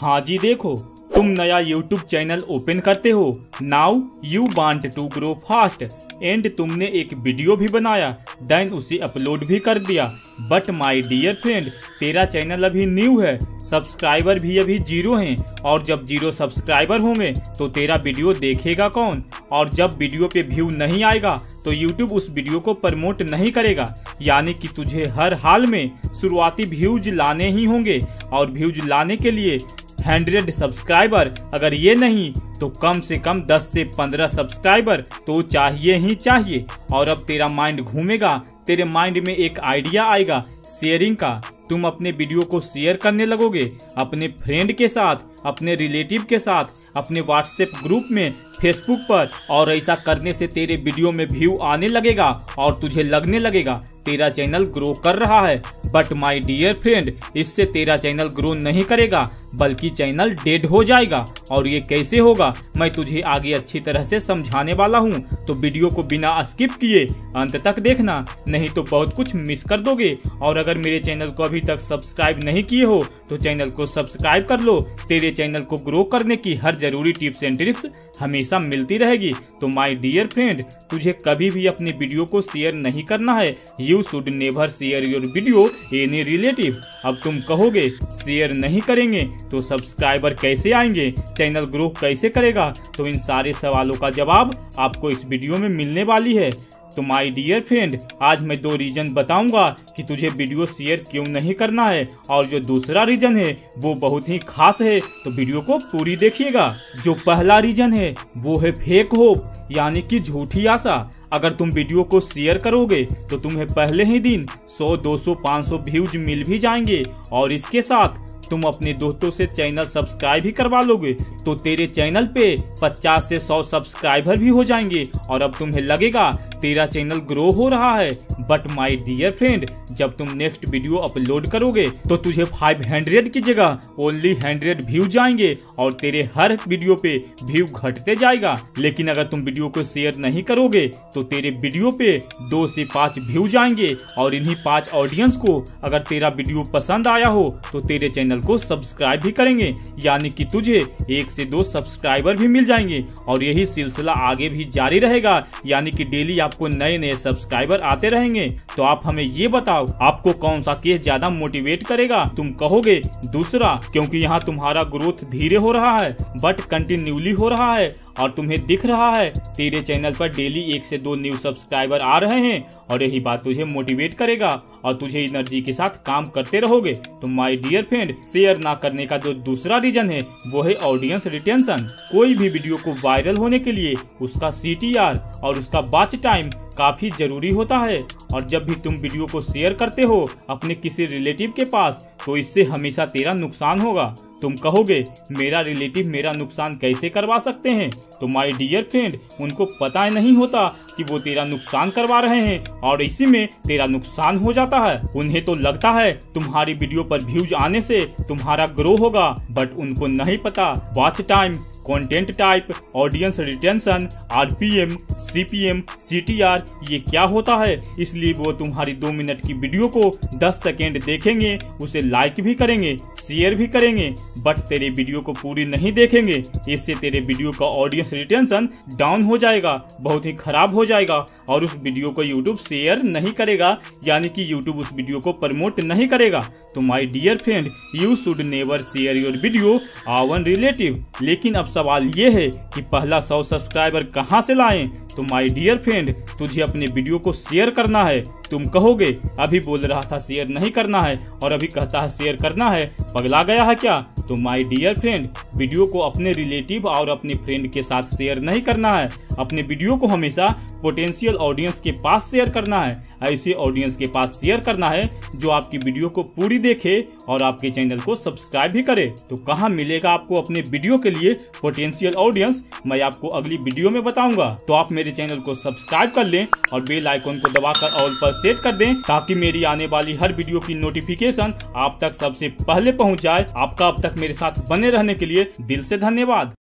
हाँ जी देखो, तुम नया YouTube चैनल ओपन करते हो, now you want to grow fast and तुमने एक वीडियो भी बनाया, देन उसे अपलोड भी कर दिया। बट माई डियर फ्रेंड, तेरा चैनल अभी न्यू है, सब्सक्राइबर भी अभी जीरो हैं, और जब जीरो सब्सक्राइबर होंगे तो तेरा वीडियो देखेगा कौन, और जब वीडियो पे व्यू नहीं आएगा तो YouTube उस वीडियो को प्रमोट नहीं करेगा। यानी कि तुझे हर हाल में शुरुआती व्यूज लाने ही होंगे, और व्यूज लाने के लिए 100 सब्सक्राइबर, अगर ये नहीं तो कम से कम 10 से 15 सब्सक्राइबर तो चाहिए ही चाहिए। और अब तेरा माइंड घूमेगा, तेरे माइंड में एक आइडिया आएगा शेयरिंग का। तुम अपने वीडियो को शेयर करने लगोगे अपने फ्रेंड के साथ, अपने रिलेटिव के साथ, अपने व्हाट्सएप ग्रुप में, फेसबुक पर, और ऐसा करने से तेरे वीडियो में व्यू आने लगेगा और तुझे लगने लगेगा तेरा चैनल ग्रो कर रहा है। बट माय डियर फ्रेंड, इससे तेरा चैनल ग्रो नहीं करेगा बल्कि चैनल डेड हो जाएगा। और ये कैसे होगा मैं तुझे आगे अच्छी तरह से समझाने वाला हूँ, तो वीडियो को बिना स्किप किए अंत तक देखना, नहीं तो बहुत कुछ मिस कर दोगे। और अगर मेरे चैनल को अभी तक सब्सक्राइब नहीं किए हो तो चैनल को सब्सक्राइब कर लो, तेरे चैनल को ग्रो करने की हर जरूरी टिप्स एंड ट्रिक्स हमेशा मिलती रहेगी। तो माय डियर फ्रेंड, तुझे कभी भी अपने वीडियो को शेयर नहीं करना है। You should never share your video any relative. अब तुम कहोगे शेयर नहीं करेंगे तो सब्सक्राइबर कैसे आएंगे, चैनल ग्रो कैसे करेगा, तो इन सारे सवालों का जवाब आपको इस वीडियो में मिलने वाली है। तो माय डियर फ्रेंड, आज मैं दो रीज़न बताऊंगा कि तुझे वीडियो शेयर क्यों नहीं करना है, और जो दूसरा रीज़न है वो बहुत ही खास है, तो वीडियो को पूरी देखिएगा। जो पहला रीज़न है वो है फेक होप, यानी कि झूठी आशा। अगर तुम वीडियो को शेयर करोगे तो तुम्हें पहले ही दिन 100, 200, 500 व्यूज मिल भी जाएंगे, और इसके साथ तुम अपने दोस्तों से चैनल सब्सक्राइब भी करवा लोगे, तो तेरे चैनल पे 50 से 100 सब्सक्राइबर भी हो जाएंगे, और अब तुम्हें लगेगा तेरा चैनल ग्रो हो रहा है। बट माय डियर फ्रेंड, जब तुम नेक्स्ट वीडियो अपलोड करोगे तो तुझे 500 की जगह ओनली 100 व्यूज आएंगे, और तेरे हर वीडियो पे व्यू घटते जाएगा। लेकिन अगर तुम वीडियो को शेयर नहीं करोगे तो तेरे वीडियो पे 2 से 5 व्यूज आएंगे, और इन्हीं 5 ऑडियंस को अगर तेरा वीडियो पसंद आया हो तो तेरे चैनल को सब्सक्राइब भी करेंगे, यानी कि तुझे 1 से 2 सब्सक्राइबर भी मिल जाएंगे। और यही सिलसिला आगे भी जारी रहेगा, यानी कि डेली आपको नए नए सब्सक्राइबर आते रहेंगे। तो आप हमें ये बताओ आपको कौन सा केस ज्यादा मोटिवेट करेगा? तुम कहोगे दूसरा, क्योंकि यहाँ तुम्हारा ग्रोथ धीरे हो रहा है बट कंटिन्यूली हो रहा है, और तुम्हें दिख रहा है तेरे चैनल पर डेली 1 से 2 न्यू सब्सक्राइबर आ रहे हैं, और यही बात तुझे मोटिवेट करेगा और तुझे एनर्जी के साथ काम करते रहोगे। तो माय डियर फ्रेंड, शेयर ना करने का जो दूसरा रीजन है वो है ऑडियंस रिटेंशन। कोई भी वीडियो को वायरल होने के लिए उसका CTR और उसका वॉच टाइम काफी जरूरी होता है, और जब भी तुम वीडियो को शेयर करते हो अपने किसी रिलेटिव के पास तो इससे हमेशा तेरा नुकसान होगा। तुम कहोगे मेरा रिलेटिव मेरा नुकसान कैसे करवा सकते हैं? तो माय डियर फ्रेंड, उनको पता नहीं होता कि वो तेरा नुकसान करवा रहे हैं, और इसी में तेरा नुकसान हो जाता है। उन्हें तो लगता है तुम्हारी वीडियो पर व्यूज आने से तुम्हारा ग्रो होगा, बट उनको नहीं पता watch time, content type, audience retention, RPM, CPM, CTR ये क्या होता है। इसलिए वो तुम्हारी 2 मिनट की वीडियो को 10 सेकेंड देखेंगे, उसे लाइक भी करेंगे, शेयर भी करेंगे, बट तेरे वीडियो को पूरी नहीं देखेंगे। इससे तेरे वीडियो का ऑडियंस रिटेंशन डाउन हो जाएगा, बहुत ही खराब हो जाएगा, और उस वीडियो को यूट्यूब शेयर नहीं करेगा, यानी कि यूट्यूब उस वीडियो को प्रमोट नहीं करेगा। तो my dear friend, you should never share your video our relative. लेकिन अब सवाल ये है कि पहला 100 सब्सक्राइबर कहाँ से लाएं? तो माय डियर फ्रेंड, तुझे अपने वीडियो को शेयर करना है। तुम कहोगे अभी बोल रहा था शेयर नहीं करना है और अभी कहता है शेयर करना है, पगला गया है क्या? तो माय डियर फ्रेंड, वीडियो को अपने रिलेटिव और अपने फ्रेंड के साथ शेयर नहीं करना है। अपने वीडियो को हमेशा पोटेंशियल ऑडियंस के पास शेयर करना है, ऐसे ऑडियंस के पास शेयर करना है जो आपकी वीडियो को पूरी देखे और आपके चैनल को सब्सक्राइब भी करे। तो कहाँ मिलेगा आपको अपने वीडियो के लिए पोटेंशियल ऑडियंस, मैं आपको अगली वीडियो में बताऊंगा। तो आप मेरे चैनल को सब्सक्राइब कर लें और बेल आइकॉन को दबाकर ऑल पर सेट कर दें, ताकि मेरी आने वाली हर वीडियो की नोटिफिकेशन आप तक सबसे पहले पहुँच जाए। आपका अब तक मेरे साथ बने रहने के लिए दिल से धन्यवाद।